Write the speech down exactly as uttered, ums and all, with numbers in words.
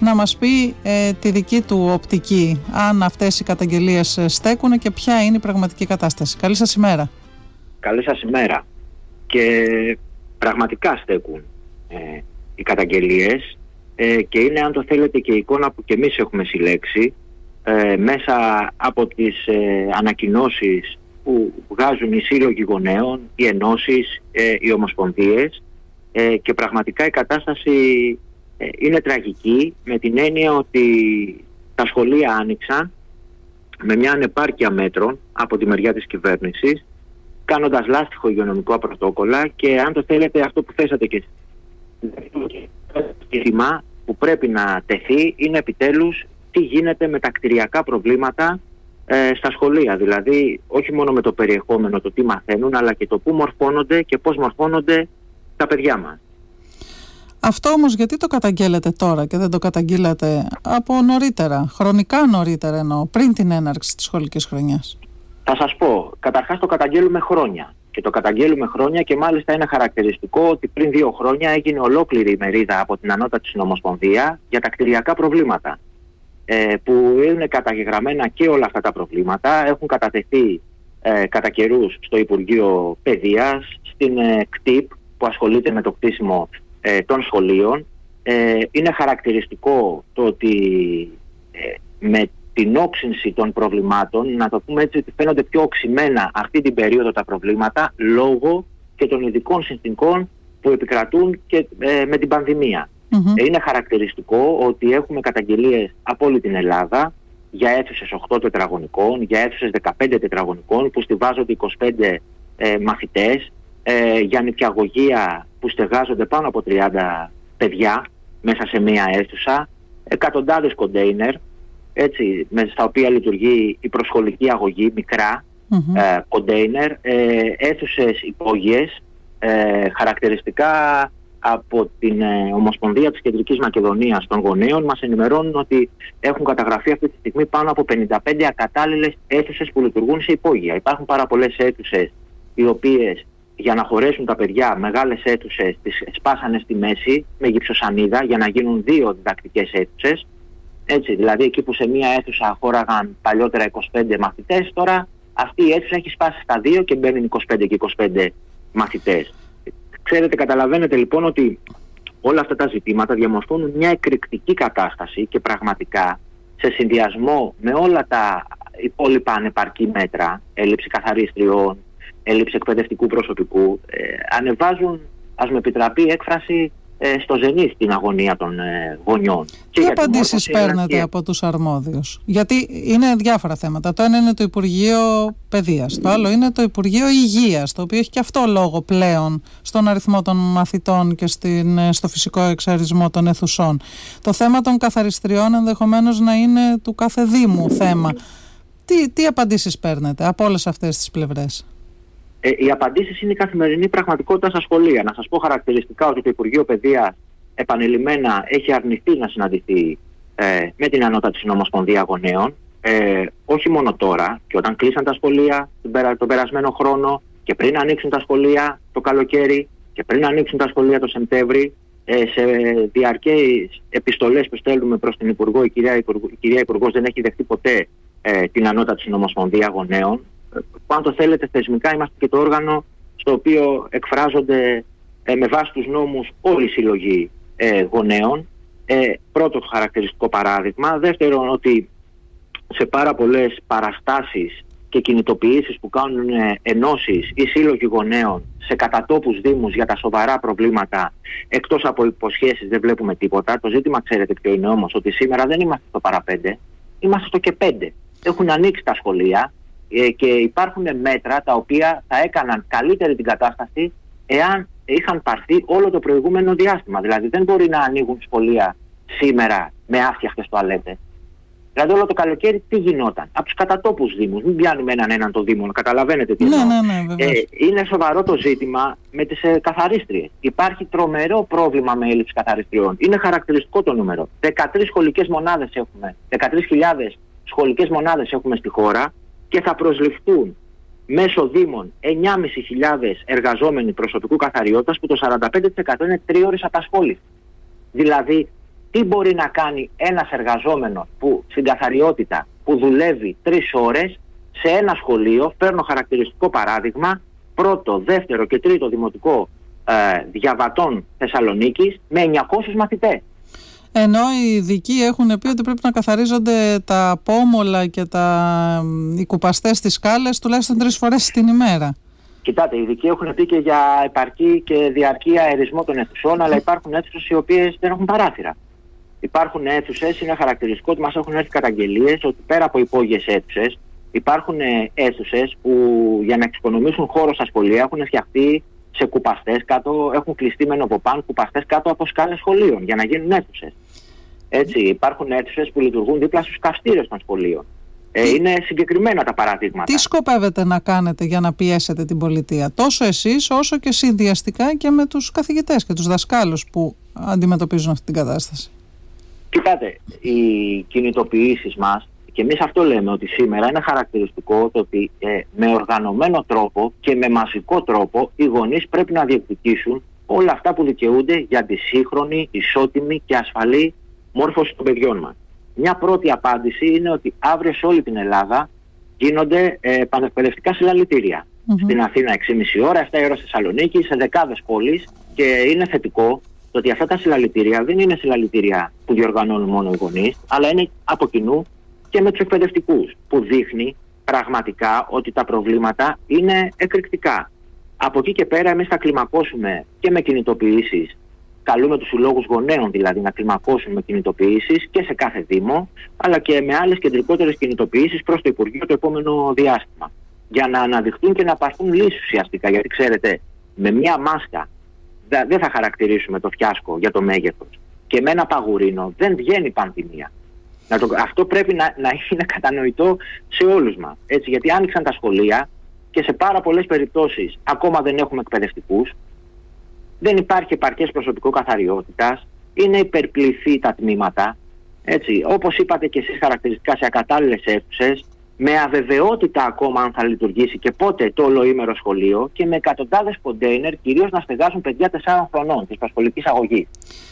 να μας πει ε, τη δική του οπτική, αν αυτές οι καταγγελίες στέκουν και ποια είναι η πραγματική κατάσταση. Καλή σας ημέρα. Καλή σας ημέρα. Και πραγματικά στέκουν ε, οι καταγγελίες ε, και είναι, αν το θέλετε, και η εικόνα που και εμείς έχουμε συλλέξει ε, μέσα από τις ε, ανακοινώσεις που βγάζουν οι σύλλογοι γονέων, οι ενώσεις, ε, οι ομοσπονδίες ε, και πραγματικά η κατάσταση ε, είναι τραγική, με την έννοια ότι τα σχολεία άνοιξαν με μια ανεπάρκεια μέτρων από τη μεριά της κυβέρνησης, κάνοντας λάστιχο υγειονομικό πρωτόκολλα, και αν το θέλετε αυτό που θέσατε και ζήτημα που πρέπει να τεθεί είναι επιτέλους τι γίνεται με τα κτηριακά προβλήματα ε, στα σχολεία. Δηλαδή όχι μόνο με το περιεχόμενο, το τι μαθαίνουν, αλλά και το πού μορφώνονται και πώς μορφώνονται τα παιδιά μας. Αυτό όμως γιατί το καταγγέλλετε τώρα και δεν το καταγγείλατε από νωρίτερα, χρονικά νωρίτερα εννοώ, πριν την έναρξη της σχολικής χρονιάς? Θα σας πω, καταρχάς το καταγγέλουμε χρόνια. Και το καταγγέλουμε χρόνια και μάλιστα είναι χαρακτηριστικό ότι πριν δύο χρόνια έγινε ολόκληρη η μερίδα από την ανώτατη συνομοσπονδία για τα κτηριακά προβλήματα. Ε, που είναι καταγεγραμμένα και όλα αυτά τα προβλήματα, έχουν κατατεθεί ε, κατά καιρούς στο Υπουργείο Παιδείας, στην ε, ΚΤΙΠ που ασχολείται με το κτίσιμο ε, των σχολείων. Ε, είναι χαρακτηριστικό το ότι ε, με την όξυνση των προβλημάτων, να το πούμε έτσι, ότι φαίνονται πιο οξυμένα αυτή την περίοδο τα προβλήματα λόγω και των ειδικών συνθηκών που επικρατούν και ε, με την πανδημία. Mm-hmm. Είναι χαρακτηριστικό ότι έχουμε καταγγελίες από όλη την Ελλάδα για αίθουσες οκτώ τετραγωνικών, για αίθουσες δεκαπέντε τετραγωνικών που στηβάζονται είκοσι πέντε ε, μαθητές, ε, για νηπιαγωγεία που στεγάζονται πάνω από τριάντα παιδιά μέσα σε μία αίθουσα, εκατοντάδες κοντέινερ, έτσι, στα οποία λειτουργεί η προσχολική αγωγή, μικρά κοντέινερ, mm-hmm. ε, αίθουσες υπόγειες, ε, χαρακτηριστικά από την ε, Ομοσπονδία της Κεντρικής Μακεδονίας των Γονέων μας ενημερώνουν ότι έχουν καταγραφεί αυτή τη στιγμή πάνω από πενήντα πέντε ακατάλληλες αίθουσες που λειτουργούν σε υπόγεια. Υπάρχουν πάρα πολλές αίθουσες οι οποίες για να χωρέσουν τα παιδιά, μεγάλες αίθουσες τις σπάσανε στη μέση με γυψοσανίδα για να γίνουν δύο διδακτικές αίθουσες. Έτσι, δηλαδή εκεί που σε μία αίθουσα χώραγαν παλιότερα είκοσι πέντε μαθητές, τώρα αυτή η αίθουσα έχει σπάσει στα δύο και μπαίνουν είκοσι πέντε και είκοσι πέντε μαθητές. Ξέρετε, καταλαβαίνετε λοιπόν ότι όλα αυτά τα ζητήματα διαμορφώνουν μια εκρηκτική κατάσταση και πραγματικά σε συνδυασμό με όλα τα υπόλοιπα ανεπαρκή μέτρα, έλλειψη καθαρίστριων, έλλειψη εκπαιδευτικού προσωπικού, ε, ανεβάζουν, ας με επιτραπεί έκφραση, στο ζενή στην αγωνία των γονιών. Τι απαντήσεις παίρνετε και από τους αρμόδιους? Γιατί είναι διάφορα θέματα. Το ένα είναι το Υπουργείο Παιδείας, το άλλο είναι το Υπουργείο Υγείας, το οποίο έχει και αυτό λόγο πλέον στον αριθμό των μαθητών και στην, στο φυσικό εξαρισμό των αιθουσών. Το θέμα των καθαριστριών ενδεχομένως να είναι του κάθε Δήμου θέμα. Τι, τι απαντήσεις παίρνετε από όλες αυτές τις πλευρές? Ε, οι απαντήσεις είναι η καθημερινή πραγματικότητα στα σχολεία. Να σας πω χαρακτηριστικά ότι το Υπουργείο Παιδείας επανειλημμένα έχει αρνηθεί να συναντηθεί ε, με την ανώτατη συνομοσπονδία γονέων, ε, όχι μόνο τώρα, και όταν κλείσαν τα σχολεία τον, περα, τον περασμένο χρόνο, και πριν ανοίξουν τα σχολεία το καλοκαίρι, και πριν ανοίξουν τα σχολεία το Σεπτέμβρη, ε, σε διαρκείς επιστολές που στέλνουμε προς την Υπουργό, η κυρία, Υπουργό, η κυρία Υπουργός δεν έχει δεχτεί ποτέ ε, την ανώτατη συνομοσπονδία γονέων. Που, αν το θέλετε, θεσμικά είμαστε και το όργανο στο οποίο εκφράζονται ε, με βάση τους νόμους όλοι οι συλλογοί ε, γονέων. Ε, πρώτο χαρακτηριστικό παράδειγμα. Δεύτερον, ότι σε πάρα πολλές παραστάσεις και κινητοποιήσεις που κάνουν ε, ενώσεις ή σύλλογοι γονέων σε κατατόπους δήμους για τα σοβαρά προβλήματα, εκτός από υποσχέσεις δεν βλέπουμε τίποτα. Το ζήτημα, ξέρετε ποιο είναι όμως, ότι σήμερα δεν είμαστε στο παραπέντε, είμαστε στο και πέντε. Έχουν ανοίξει τα σχολεία και υπάρχουν μέτρα τα οποία θα έκαναν καλύτερη την κατάσταση εάν είχαν πάρθει όλο το προηγούμενο διάστημα. Δηλαδή δεν μπορεί να ανοίγουν σχολεία σήμερα με άφιαχτες τουαλέτες. Δηλαδή όλο το καλοκαίρι τι γινόταν? Από τους κατατόπους δήμους, μην πιάνουμε έναν έναν το δήμο, καταλαβαίνετε τι ναι, ναι, ναι, ε, είναι σοβαρό το ζήτημα με τις ε, καθαρίστριες. Υπάρχει τρομερό πρόβλημα με έλλειψη καθαριστριών. Είναι χαρακτηριστικό το νούμερο. δεκατρείς σχολικές μονάδες έχουμε, δεκατρείς χιλιάδες σχολικές μονάδες έχουμε στη χώρα, και θα προσληφθούν μέσω δήμων εννιάμισι χιλιάδες εργαζόμενοι προσωπικού καθαριότητας, που το σαράντα πέντε τοις εκατό είναι τρίωρης απασχόληση. Δηλαδή τι μπορεί να κάνει ένας εργαζόμενος που στην καθαριότητα που δουλεύει τρεις ώρες σε ένα σχολείο, παίρνω χαρακτηριστικό παράδειγμα, πρώτο, δεύτερο και τρίτο δημοτικό ε, διαβατών Θεσσαλονίκης με εννιακόσιους μαθητές. Ενώ οι ειδικοί έχουν πει ότι πρέπει να καθαρίζονται τα απόμολα και τα, οι κουπαστές στις σκάλες τουλάχιστον τρεις φορές την ημέρα. Κοιτάτε, οι ειδικοί έχουν πει και για επαρκή και διαρκή αερισμό των αιθουσών, αλλά υπάρχουν αίθουσες οι οποίες δεν έχουν παράθυρα. Υπάρχουν αίθουσες, είναι χαρακτηριστικό ότι μας έχουν έρθει καταγγελίες ότι πέρα από υπόγειες αίθουσες, υπάρχουν αίθουσες που για να εξοικονομήσουν χώρο στα σχολεία έχουν φτιαχτεί σε κουπαστές κάτω, έχουν κλειστεί με νοποπάν κουπαστές κάτω από σκάλες σχολείων για να γίνουν αίθουσες. Έτσι, υπάρχουν αίθουσες που λειτουργούν δίπλα στους καυστήρες των σχολείων. Ε, είναι συγκεκριμένα τα παραδείγματα. Τι σκοπεύετε να κάνετε για να πιέσετε την πολιτεία, τόσο εσείς όσο και συνδυαστικά και με τους καθηγητές και τους δασκάλους που αντιμετωπίζουν αυτή την κατάσταση? Κοιτάτε, οι κινητοποιήσεις μας, και εμείς αυτό λέμε ότι σήμερα είναι χαρακτηριστικό το ότι ε, με οργανωμένο τρόπο και με μαζικό τρόπο οι γονείς πρέπει να διεκδικήσουν όλα αυτά που δικαιούνται για τη σύγχρονη, ισότιμη και ασφαλή μόρφωση των παιδιών μας. Μια πρώτη απάντηση είναι ότι αύριο σε όλη την Ελλάδα γίνονται ε, πανεκπαιδευτικά συλλαλητήρια. Mm-hmm. Στην Αθήνα έξι και μισή ώρα, εφτά η ώρα στη Θεσσαλονίκη, σε δεκάδες πόλεις, και είναι θετικό το ότι αυτά τα συλλαλητήρια δεν είναι συλλαλητήρια που διοργανώνουν μόνο οι γονείς, αλλά είναι από κοινού και με τους εκπαιδευτικούς, που δείχνει πραγματικά ότι τα προβλήματα είναι εκρηκτικά. Από εκεί και πέρα εμείς θα κλιμακώσουμε και με κινητοποιήσεις. Καλούμε τους συλλόγους γονέων δηλαδή να κλιμακώσουν με κινητοποιήσεις και σε κάθε δήμο, αλλά και με άλλες κεντρικότερες κινητοποιήσεις προς το Υπουργείο το επόμενο διάστημα. Για να αναδειχθούν και να πάρθουν λύσεις ουσιαστικά. Γιατί ξέρετε, με μια μάσκα δεν θα χαρακτηρίσουμε το φιάσκο για το μέγεθος. Και με ένα παγουρίνο δεν βγαίνει πανδημία. Να το, αυτό πρέπει να, να είναι κατανοητό σε όλους μας. Έτσι, γιατί άνοιξαν τα σχολεία και σε πάρα πολλές περιπτώσεις ακόμα δεν έχουμε εκπαιδευτικούς. Δεν υπάρχει επαρκές προσωπικό καθαριότητας, είναι υπερπληθή τα τμήματα. Έτσι, όπως είπατε και εσείς χαρακτηριστικά, σε ακατάλληλες αίθουσες, με αβεβαιότητα ακόμα αν θα λειτουργήσει και πότε το ολοήμερο σχολείο, και με εκατοντάδες κοντέινερ, κυρίως να στεγάζουν παιδιά τεσσάρων χρονών της προσχολικής αγωγής.